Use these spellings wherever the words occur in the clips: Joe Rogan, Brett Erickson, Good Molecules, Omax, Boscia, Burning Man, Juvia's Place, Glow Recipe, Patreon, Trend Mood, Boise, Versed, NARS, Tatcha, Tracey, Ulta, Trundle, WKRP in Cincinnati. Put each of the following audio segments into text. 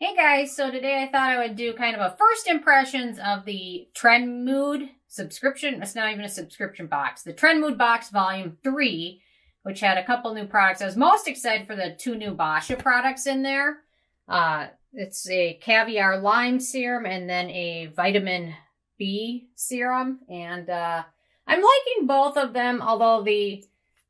Hey guys, so today I thought I would do kind of a first impressions of the Trend Mood subscription. It's not even a subscription box. The Trend Mood box volume 3, which had a couple new products. I was most excited for the 2 new Boscia products in there. It's a caviar lime serum and then a vitamin B serum. And I'm liking both of them, although the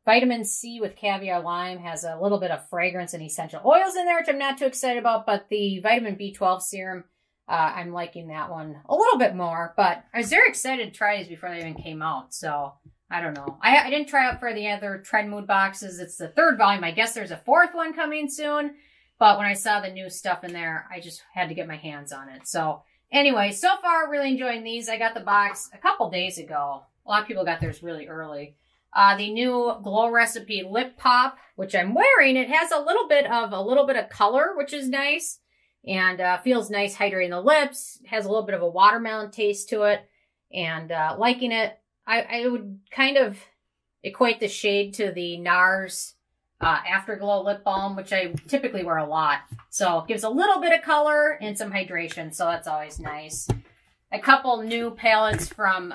vitamin C with caviar lime has a little bit of fragrance and essential oils in there, which I'm not too excited about, but the vitamin B12 serum, I'm liking that one a little bit more, but I was very excited to try these before they even came out. So I don't know. I didn't try out for the other Trend Mood boxes. It's the 3rd volume. I guess there's a 4th one coming soon, but when I saw the new stuff in there, I just had to get my hands on it. So anyway, so far really enjoying these. I got the box a couple days ago. A lot of people got theirs really early. The new Glow Recipe lip pop, which I'm wearing, it has a little bit of color, which is nice, and feels nice hydrating the lips. Has a little bit of a watermelon taste to it, and liking it. I would kind of equate the shade to the NARS Afterglow lip balm, which I typically wear a lot. So it gives a little bit of color and some hydration, so that's always nice. A couple new palettes from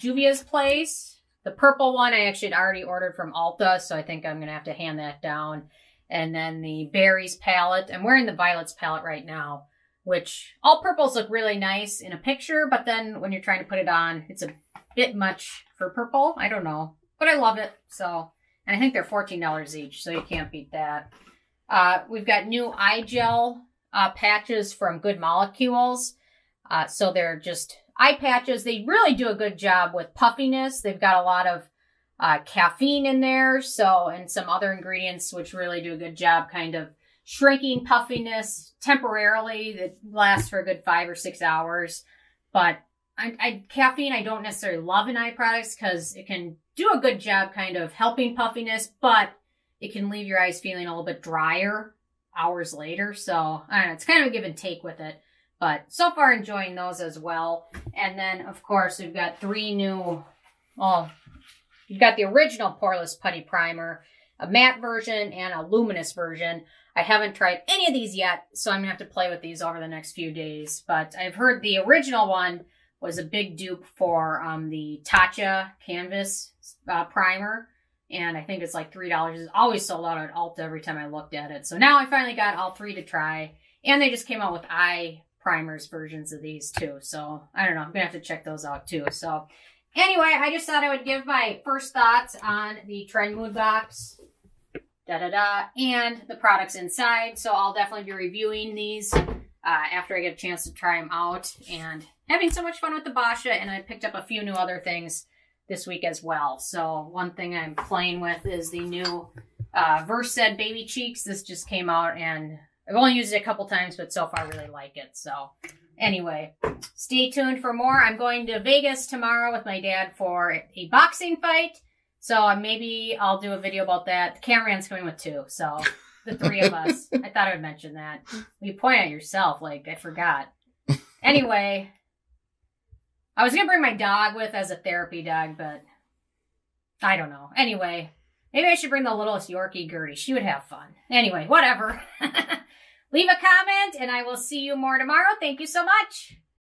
Juvia's Place. The purple one I actually had already ordered from Ulta, so I think I'm going to have to hand that down. And then the berries palette. I'm wearing the violets palette right now, which all purples look really nice in a picture, but then when you're trying to put it on, it's a bit much for purple. I don't know, but I love it. So, and I think they're $14 each, so you can't beat that. We've got new eye gel patches from Good Molecules. So they're just eye patches. They really do a good job with puffiness. They've got a lot of caffeine in there, so, and some other ingredients which really do a good job kind of shrinking puffiness temporarily. That lasts for a good 5 or 6 hours. But caffeine, I don't necessarily love in eye products because it can do a good job kind of helping puffiness, but it can leave your eyes feeling a little bit drier hours later. So I don't know, it's kind of a give and take with it. But so far enjoying those as well. And then, of course, we've got 3 new, well, you've got the original Poreless Putty Primer, a matte version and a luminous version. I haven't tried any of these yet, so I'm going to have to play with these over the next few days. But I've heard the original one was a big dupe for the Tatcha Canvas Primer. And I think it's like $3. It's always sold out at Ulta every time I looked at it. So now I finally got all 3 to try. And they just came out with eye primers versions of these too. So I don't know, I'm gonna have to check those out too. So anyway, I just thought I would give my first thoughts on the Trend Mood box, and the products inside. So I'll definitely be reviewing these after I get a chance to try them out, and having so much fun with the Boscia. And I picked up a few new other things this week as well. So one thing I'm playing with is the new Versed Baby Cheeks. This just came out, and I've only used it a couple times, but so far I really like it. So anyway, stay tuned for more. I'm going to Vegas tomorrow with my dad for a boxing fight. So maybe I'll do a video about that. The cameraman's coming with too. So the 3 of us. I thought I would mention that. You point at yourself, like I forgot. Anyway, I was going to bring my dog with as a therapy dog, but I don't know. Anyway, maybe I should bring the littlest Yorkie, Gertie. She would have fun. Anyway, whatever. Leave a comment, and I will see you more tomorrow. Thank you so much.